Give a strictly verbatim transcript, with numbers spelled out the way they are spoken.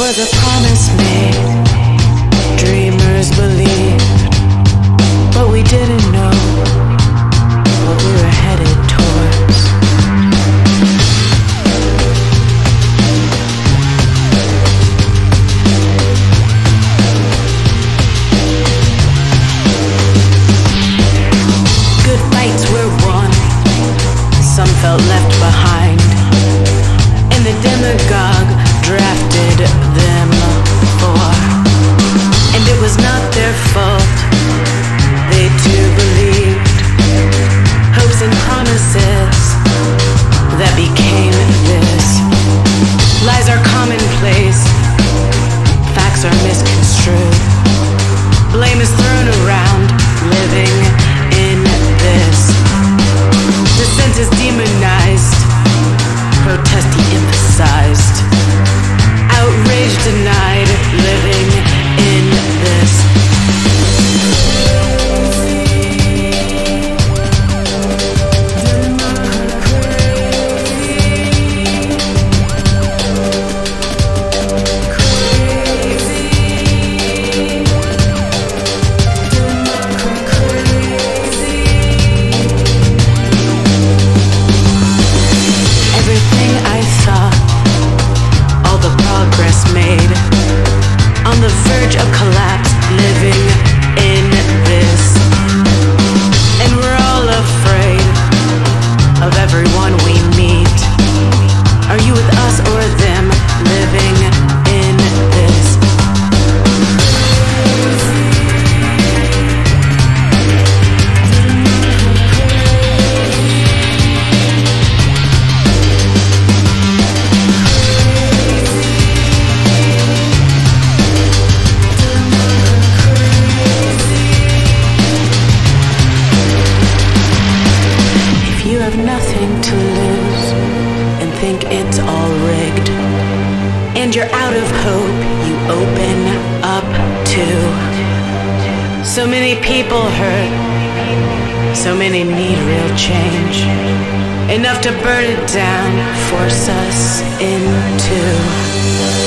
was a promise made, dreamers believed, but we didn't know what we were headed towards. Good fights were won, some felt left behind, and the demagogue drafted them for, and it was not their fault. They too believed hopes and promises that became this. Lies are commonplace, facts are misconstrued, blame is thrown around, living in this. Dissent is demonized, protest de-emphasized, outrage denied, living in this. So many people hurt, so many need real change, enough to burn it down, force us into